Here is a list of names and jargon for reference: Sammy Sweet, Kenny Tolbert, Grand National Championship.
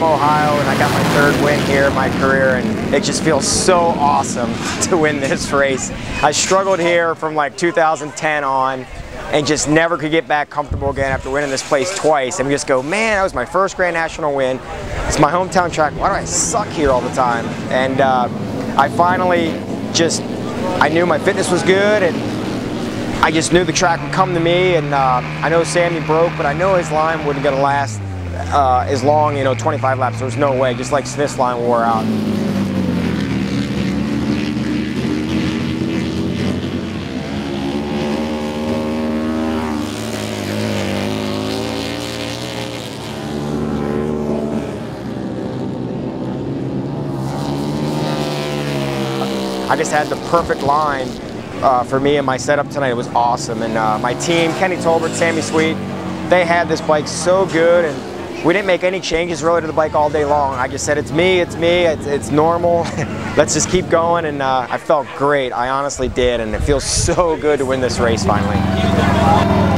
I'm Ohio, and I got my third win here in my career, and it just feels so awesome to win this race. I struggled here from like 2010 on, and just never could get back comfortable again after winning this place twice. And we just go, man, that was my first Grand National win. It's my hometown track. Why do I suck here all the time? And I finally just, I knew my fitness was good, and I just knew the track would come to me. And I know Sammy broke, but I know his line wasn't gonna last as long, you know, 25 laps. There was no way, just like Smith's line wore out. I just had the perfect line for me and my setup tonight. It was awesome. And my team, Kenny Tolbert, Sammy Sweet, they had this bike so good, and we didn't make any changes really to the bike all day long. I just said, it's normal. Let's just keep going. And I felt great. I honestly did. And it feels so good to win this race finally.